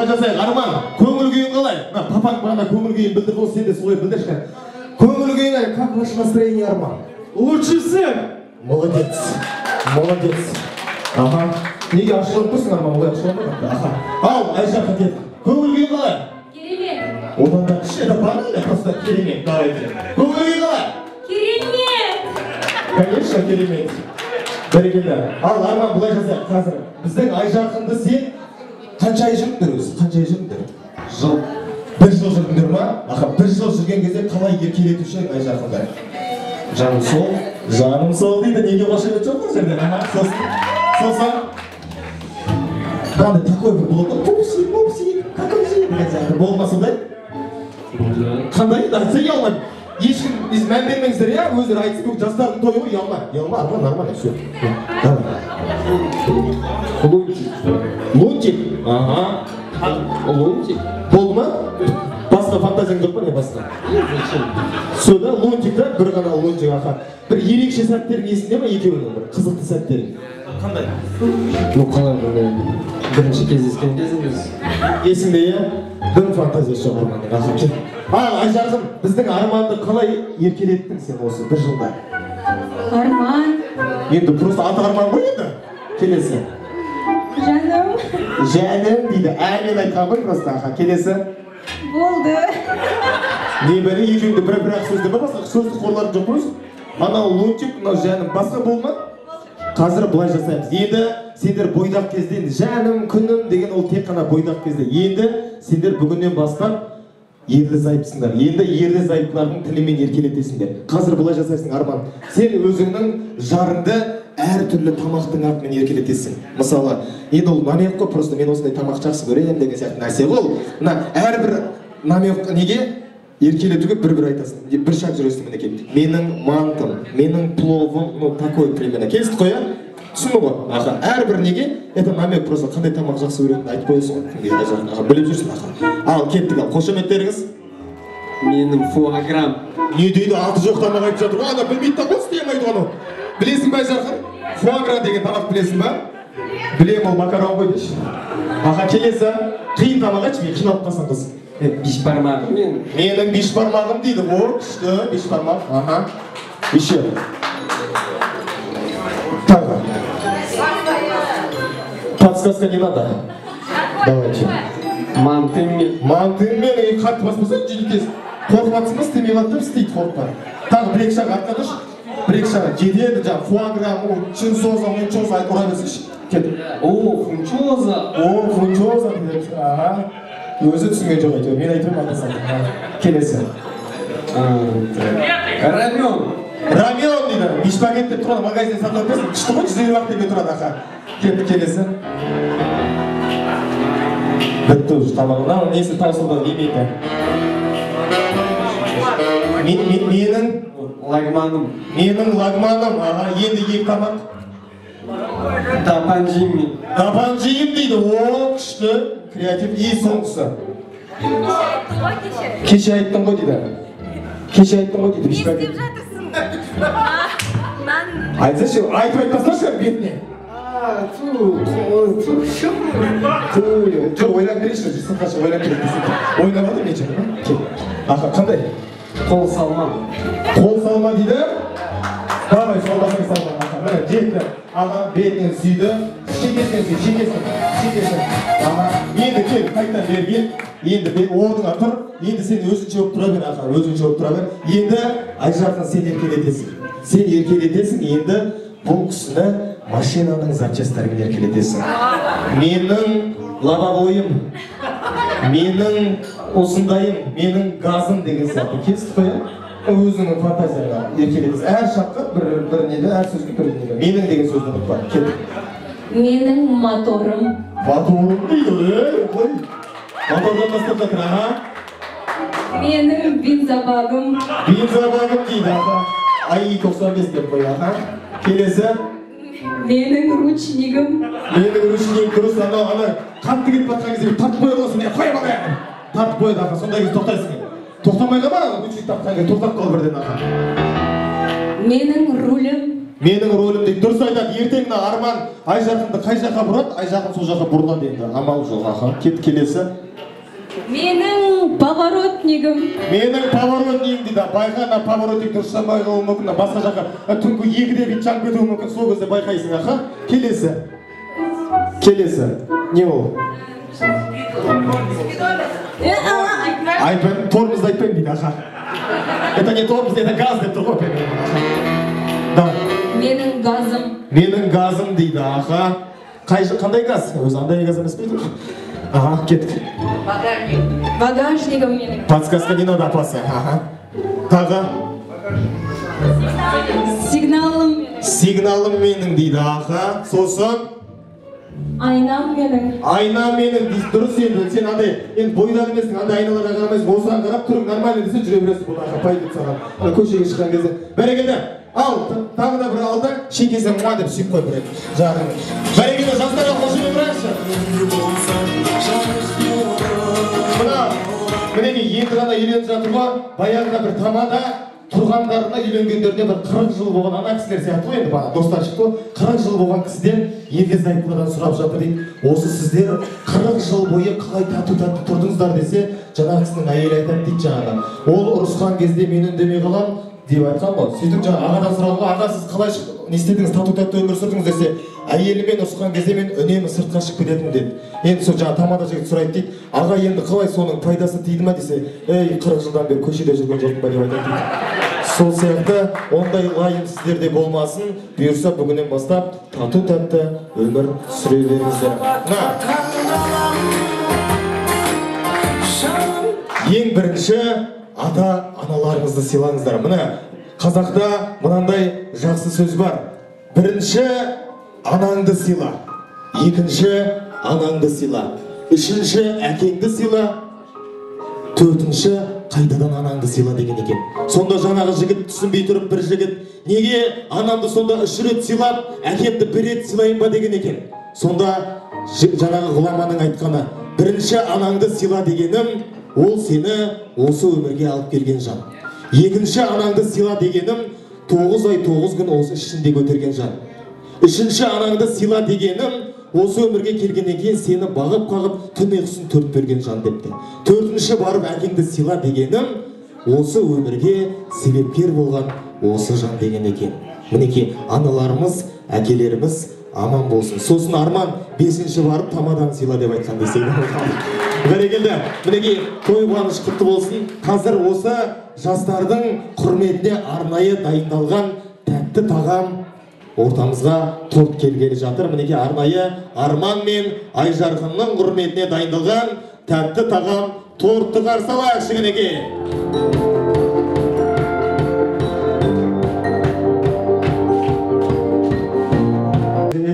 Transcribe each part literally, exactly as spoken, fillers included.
Солай жасайық, Арман, көңіл күйің қалай? Папаң бағана көңіл күйін білдір болсын, сен де солай білдірші. Көңіл күйің, как ваше настроение, Арман? Лучше всех! Молодец, молодец. Ага. Неге ашылып тұрсың, Арман, олай ашылып тұрсың? Ау, Айша Хатет, көңіл күйің қалай? Керемет. Одан да кіші, это правильно, просто керемет. Давайте. Көңіл күйің қалай? Керемет. Конечно, керемет. Бәрекелді. Ал, Арман, бұлай жасайық, қазір. Біздің Айжарқынды сен қанша ай жүріңдер өзі? Қанша ай жүріңдер? Жыл. Бір жыл жүріңдер ма? Ақа, бір жыл жүрген кезде қалай еркелетуші Айжарқындар? Жаным сол. Жаным сол дейді, неге қошемет жоқ бұл жерде? Сосын. Сосын. Қанды такой бір болды. Пупси, пупси, какой-си. Болмасын дайды? Қандай дейді? Айтса елмай. Ешкім, біз мән бермеңіздер, я? Өздері айтсы көк жастардың тойы ғой, елма. Елма, Арман, Арман, все. Лунтик. Лунтик? Ага. Лунтик? Болды ма? Басқа фантазияң жоқ па, не басқа? Сөда, лунтик да, бір ғана лунтик, аха. Бір ерекше сәттерің есінде ма, екеуінің бір? Қызықты сәттерің. Қандай? Ну, қалай бұл бірінші кездескен кезіңіз? Есімде, я? Бір фантазия жоқ, Арман. Ал, Айжарқын, біздің Арманды қалай еркелеттің сен осы бір жылда? Арман. Енді просто аты Арман ғой енді? Келесі. Жаным. Жаным дейді. Әмен айтқан ғой просто, аха. Келесі. Болды. Не бәрі екеуіңді бір-бір-ақ сөзді бар басқа, сөзді қорларын жоқ көрсін. Анау лунтик, мынау жаным. Басқа болма? Қазір бұлай жасаймыз. Енді сендер бойдақ кезде, жаным, күнім деген ол тек қана бойдақ кезде. Енді сендер бүгіннен бастап ерлі зайыпсыңдар. Енді ерлі зайыптылардың тілімен еркелетесіңдер. Қазір бұлай жасайсың, Арман. Сен өзіңнің жарыңды әр түрлі тамақтың артымен еркелетесің. Мысалы, енді ол намек қой, просто мен осындай тамақ жақсы көремін деген сияқты нәрсе ол. Мына әрбір намек неге еркелетуге бір-бір айтасың. Бір шаг жүресің мінекей. Менің мантым, менің пловым, ну такой примерно. Келістік қой, а? Түсінді ғой? Аха, әрбір неге? Это намек просто қандай тамақ жақсы көретінді айтып қойсың. Аха, біліп жүрсің, аха. Ал, кеттік ал, қошеметтеріңіз? Менің фуаграм. Не дейді, алты жоқ тамақ айтып жатыр. Ана, білмейді тамақ істей алмайды ғану. Білесің ба, Айжарқын? Фуаграм деген тамақ білесің ба? Білем ол, макарон қойды ше. Аха, келесі, қиын тамақ айтшы, мен қиналып қасаң қыз. Беш бармағым менің. Менің беш бармағым дейді. О, күшті, беш бармақ. Аха. Еще. Подсказка не надо. Давайте. Мантынмен. Мантынмен и қатты баспасаң жүйкес. Қорқатсымыз темелаттып істейді қорқпа. Тағы бір екі шаға атқадыш. Бір екі шаға жедеді жаң. Фуаграму, чинсоза, мунчоза айт ұра бесінші. Кеді. О, фунчоза. О, фунчоза. Өзі түсінген жоқ айтып. Мен айтып атасам. Келесі. Рамен. Рамен дейді. Бешпагет деп тұрады. Магазин сатып берсін. Күшті ғой жүз елу вақты деп тұрады ақа. Кепті келесі. Бітті ұшы тамағына, оның несі таусылдан емейді. Менің лагманым. Менің лагманым, аға, енді ем тамақ. Тапанжиым мен. Тапанжиым дейді, о, күшті, креатив, ей соңғысы. Кеше айттың ғой дейді. Кеше айттың ғой дейді. Не істеп жатырсың? Айтсашы, айтып айтпасашы бетіне. Жоқ, ойлап береші, сынқашы ойлап береші. Ойнамады мен жаңа. Ақа, қандай? Қол салма. Қол салма дейді. Давай, солдасың салма. Ақа, жетті. Аға, бетінен сүйді. Шекесін, шекесін, шекесін. Аға, енді кел, қайттан берген. Енді ордыңа тұр. Енді сен өзін жауып тұра бер, ақа, өзін жауып тұра бер. Енді Айжарқын сен еркелетесің. Сен еркелетесің, енді бұл күшіні машинаның запчастарымен еркелетесің. Менің лавабойым, менің осындайым, менің газым деген сияқты. Келістік қоя, өзінің фантазияға еркелетесің. Әр шаққа бір неді, әр сөзге бір неді. Менің деген сөзді ұтпа. Кеттік. Менің моторым. Моторым дейді, ой. Мотордан бастап жатыр, аға. Менің бензобагым. Бензобагым дейді, аға. ай тоқсан бес деп қой, аға. Келесі. Менің ручнигім. Менің ручнигім дұрыс, анау, анау, қатты кетіп атқан кезде тартып қояды осы, не, қоя бағай! Тартып қояды, ақа, сондай кезде тоқтайсың. Тоқтамай қама, ручник тартқан кезде тоқтап қал бірден, ақа. Менің рулім. менің рөлімді дұрыс айтады, ертең мына арман ай жақынды қай жаққа бұрады, ай жақын сол жаққа бұрылады енді. Амал жоқ, аха. Кет келесі. Менің поворотнигім. Менің поворотнигім дейді. Байқана поворотник дұрыс шамай қалуы мүмкін, басқа жаққа түнгі екіде бет жаңып кетуі мүмкін. Сол кезде байқайсың, аха. Келесі. Келесі. Не ол? Айтпаймын, тормозды айтпаймын дейді, аха. Это не тормоз, это газ деп тұрып айтпаймын. Менің газым. Менің газым дейді, аха. Қандай газ? Өзі андай газ емес пейді? Аха, кеттік. Багажник. Багажникім менің. Подсказка не надо, апасы. Аха. Тағы? Сигналым менің. Сигналым менің дейді, аха. Сосын? Айнам менің. Айнам менің дейді, дұрыс енді. Сен андай, енді бойдан емесің, андай айналарға қарамайсың. Осыған қарап тұрың, нормально десе жүре бересің бұл, аха. Пайдып саған. Көшеге шыққан кезде. Бәрекелді. Ал, тағы да бір алды, шекесін мұма деп сүйіп қой бірек. Жағын. Бәрекелді жастарға қошып өмірәкші. Мұна, мінеке енді ғана үйленіп жатыр ғой, баяғыда бір тамада тұрғандарына үйленгендеріне бір қырық жыл болған ана кісілер сияқты ғой, енді бана достар шықты, қырық жыл болған кісіден егіз айтылардан сұрап жатыр дейді. Осы сіздер қырық жыл бойы қалай тату-тату тұрдыңыздар десе, жаңа кісінің әйелі айтады дейді жаңада. Ол ұрысқан кезде мен үндемей қалам деп айтқан ғой. Сөйтіп жаңа ағадан сұралға, аға сіз қалай не істедіңіз, тату-тату өмір сүрдіңіз десе, әйелімен ұрысқан кезде мен үнемі сыртқа шығып кететінмін деді. Енді сол жаңа тамада жігіт сұрайды дейді, аға енді қалай соның пайдасы тиді ма десе, ей қырық жылдан бері көшеде жүрген жоқпын ба деп айтады дейді. Сол сияқты ондай лайым сіздерде болмасын, бұйырса бүгіннен бастап тату-тәтті өмір сүре беріңіздер. Ең бірінші ата-аналарыңызды сыйлаңыздар. Міне, қазақта мынандай жақсы сөз бар. Бірінші анаңды сыйла, екінші анаңды сыйла, үшінші әкеңді сыйла, төртінші қайтадан анаңды сыйла деген екен. Сонда жаңағы жігіт түсінбей тұрып бір жігіт, неге анамды сонда үш рет сыйлап, әкемді бір рет сыйлайын ба деген екен. Сонда жаңағы ғұламаның айтқаны, бірінші анаңды сыйла дегенім, ол сені осы өмірге алып келген жан. Екінші анаңды сыйла дегенім, тоғыз ай тоғыз күн осы ішінде көтерген жан. Үшінші анаңды сыйла дегенім, осы өмірге келгеннен кейін сені бағып-қағып түн ұйқысын төрт берген жан депті. Төртінші барып әкеңді сыйла дегенім, осы өмірге себепкер болған осы жан деген екен. Мінекей, аналарымыз, әкелеріміз аман болсын. Сосын арман бесінші барып тамадан сыйла деп айтқан десейді. Бәрекелді, мінеке, той қуаныш құтты болсын. Қазір осы жастардың құрметіне арнайы дайындалған тәтті тағам ортамызға торт келгелі жатыр. Мінеке, арнайы Арман мен Айжарқынның құрметіне дайындалған тәтті тағам тортты қарсы алайық, жігінеке.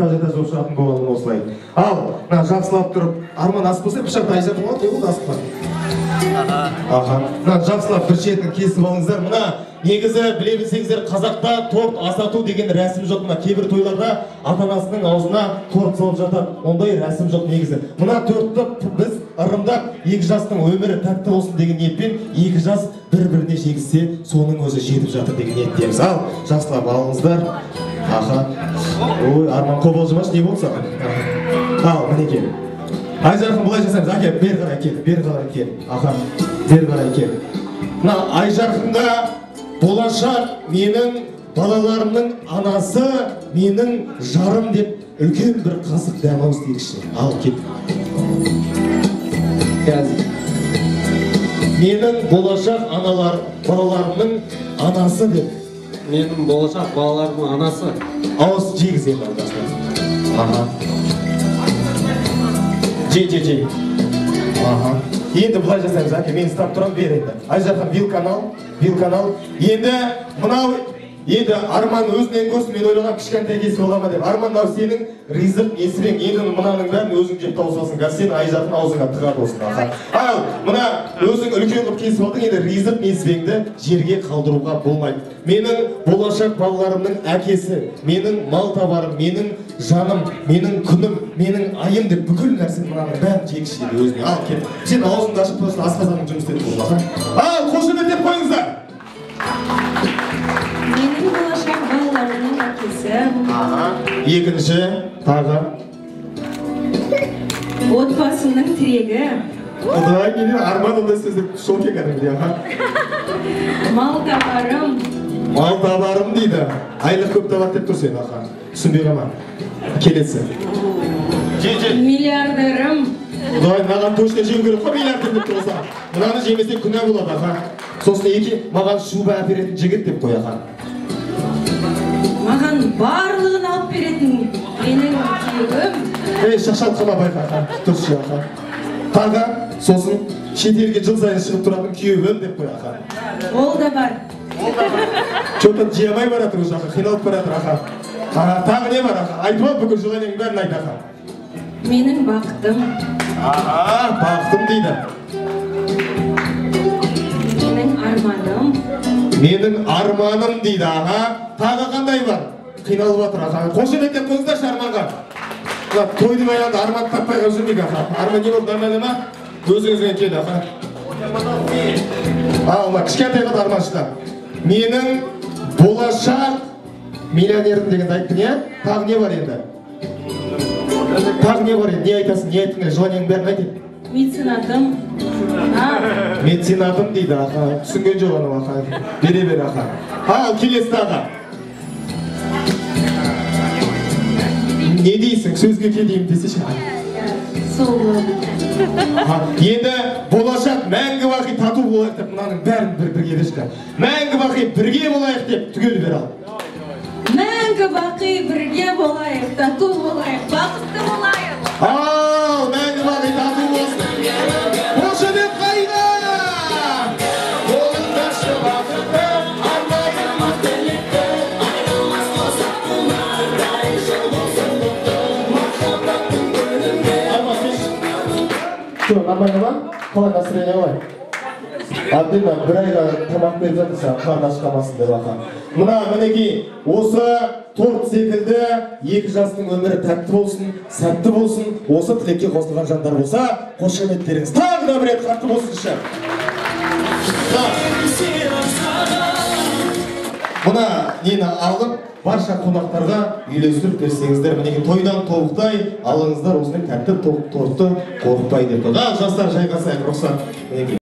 Қажетаз оқшатын болалын осылай. Ал, жақсылап тұрып, арман ас болса, пішақты айжапын алды, еуді асып бар. Жақсылап бір шетін кесіп алыңыздар. Мұна, негізі, біле білсеңіздер, қазақта торт асату деген рәсім жоқ. Мұна, кейбір тойларда атанасының аузына торт салып жатады. Ондай рәсім жоқ негізі. Мұна, тортты біз ырымдап, екі жастың өмірі тәтті болсын деген ниетпен, екі жас бір-біріне шегізсе, соның өзі жетіп жатыр деген ниеттеміз. Ал, жақсылап алыңыздар. Аха. Ой, Арман, қобалжымаш, не болса? Ал, мінеке. Айжарқын бұлай жасаймыз. Әке, бер қарай кел, бер қарай кел. Аха, бер қарай кел. Мына, Айжарқында болашақ менің балаларымның анасы, менің жарым деп үлкен бір қасық дәмауыз дейікші. Ал, кел. Қазір. Менің болашақ балаларымның анасы деп. Менің болашақ балаларымның анасы. Ауыз жегіз енді алдасынан. Аха. Жег-жег-жег. Аха. Енді бұлай жасаймыз, әке, мен ұстап тұрам, бер енді. Айжарқан, вил канал, вил канал. Енді мынау, енді Арман өзінен көрсін, мен ойлаған кішкентай кесі олама деп. Арман, ау сенің ризық есірен, енді мынаның бәрін өзің жеп таусасын, қар сен Айжарқан аузыңа тыға болсын. Ал, мына өзің үлкен құп кесі болдың, енді ризық есіренді жерге қалдыруға болмайды. Менің болашақ балаларымның әкесі, менің мал табарым, менің жаным, менің күнім, менің айым деп бүкіл нәрсен мынаның бәрін жегішеді өзіне. Ал, кет, сен аузыңды ашып тұрсын, асқазаның жұмыстеді болмаса. Ал, қошын өтеп қойыңыздар. Менің болашақ балаларымның әкесі. екінші тағы отбасының тірегі. Құдай мені арман ондай сөздік шок екенімде. Мал табарым. Мал табарым дейді. Айлық көп табат деп тұрсен. Түсінбеймін. Келесі. Миллиардерім. Құдай маған тошқа жеу керек қой миллиардер деп тұрса. Мынаны жемесіне күнә болады. Сосын екі маған шуба әперетін жігіт деп қояға. Маған барлығын алып беретін менің күйігім. Эй, шақшат қама байқа, тұршы ақа. Тағы, сосын шетелге жыл сайын шығып тұратын күйігім деп қояға. Ол да бар. Ол да бар. Чоқтан жиямай бар атыр ұш ақа, қиналып бар атыр ақа. Тағы не бар ақа? Айтуа бүкір жылайның бәрін айт ақа. Менің бақытым. Аға, бақытым дейді. Менің арманым. Менің арманым дейді аға. Тағы қандай бар? Қиналып атыр ақа. Қошын әттен көзді шарманға. Тойды байланды арман таппай қажырмек ақа. Арман не болып дамайлама, өзіңізген келді ақа. Алма, кішкентай қат арманшыда. Менің болашақ миллионерім дегенді айттың, е? Тағы не бар енді? Тағы не бар енді? Не айтасың, не айттың, жыланен бәрін айтын? Меценатым. Меценатым дейді ақа. Түсінген жоғаным ақа. Бере-бер ақа. Ал, келесті аға. Не дейсің, сөзге келдейім десе ше? Сол болады. Енді болашақ мәңгі бақи тату болайық деп, мұнаның бәрін бірге дешті. Мәңгі бақи бірге болайық деп, түгел бер ал. Мәңгі бақи бірге болайық, тату болайық, бақытты болайық. Ал, мәңгі бақи тату болайық. Қошы деп қайда! Болыңдашы бақытты, армайыма тілікті, айналмас қосақылар, дай жол болсын. Что, нормально вам? Қалай настроение ғой? Абдина, бір айға тамақ беріп жатырса, қан ашқамасын деп ақа. Мына, мінекей, осы торт секілді екі жастың өмірі тәтті болсын, сәтті болсын, осы тілекке қосылған жандар болса, қошеметтеріңіз тағы да бір рет қатты болсыншы. Мына, нені алып, барша қонақтарға үйлестіріп берсеңіздер, мінеке тойдан тобықтай, алыңыздар осының тәтті тортты қорықпай деп. Жастар жайғасайық, рұқсат.